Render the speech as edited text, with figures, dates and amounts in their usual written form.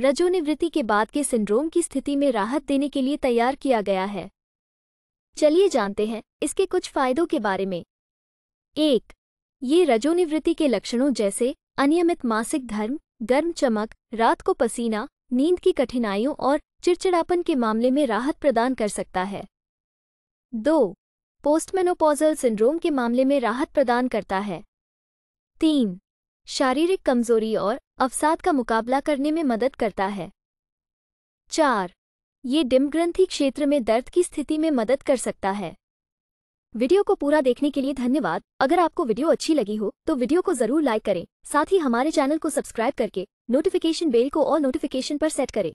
रजोनिवृत्ति के बाद के सिंड्रोम की स्थिति में राहत देने के लिए तैयार किया गया है। चलिए जानते हैं इसके कुछ फायदों के बारे में। 1. ये रजोनिवृत्ति के लक्षणों जैसे अनियमित मासिक धर्म, गर्म चमक, रात को पसीना, नींद की कठिनाइयों और चिड़चिड़ापन के मामले में राहत प्रदान कर सकता है। 2. पोस्टमेनोपॉजल सिंड्रोम के मामले में राहत प्रदान करता है। 3. शारीरिक कमजोरी और अवसाद का मुकाबला करने में मदद करता है। 4. ये डिमग्रंथि क्षेत्र में दर्द की स्थिति में मदद कर सकता है। वीडियो को पूरा देखने के लिए धन्यवाद। अगर आपको वीडियो अच्छी लगी हो तो वीडियो को जरूर लाइक करें। साथ ही हमारे चैनल को सब्सक्राइब करके नोटिफिकेशन बेल को ऑल नोटिफिकेशन पर सेट करें।